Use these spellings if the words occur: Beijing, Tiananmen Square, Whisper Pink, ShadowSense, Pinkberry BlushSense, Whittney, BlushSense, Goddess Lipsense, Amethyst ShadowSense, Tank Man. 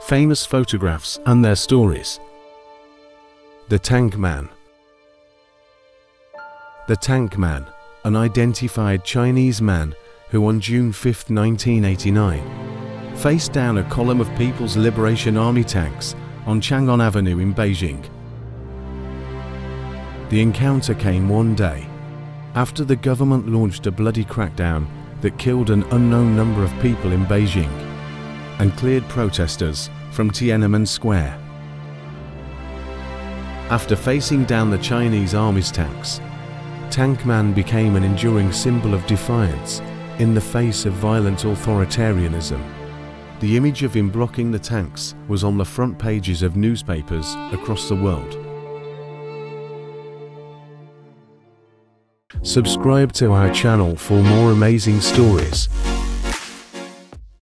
famous photographs and their stories. The Tank Man. The Tank Man, an unidentified Chinese man who on June 5, 1989, faced down a column of People's Liberation Army tanks on Chang'an Avenue in Beijing. The encounter came one day after the government launched a bloody crackdown that killed an unknown number of people in Beijing and cleared protesters from Tiananmen Square. After facing down the Chinese army's tanks, Tank Man became an enduring symbol of defiance in the face of violent authoritarianism. The image of him blocking the tanks was on the front pages of newspapers across the world. Subscribe to our channel for more amazing stories.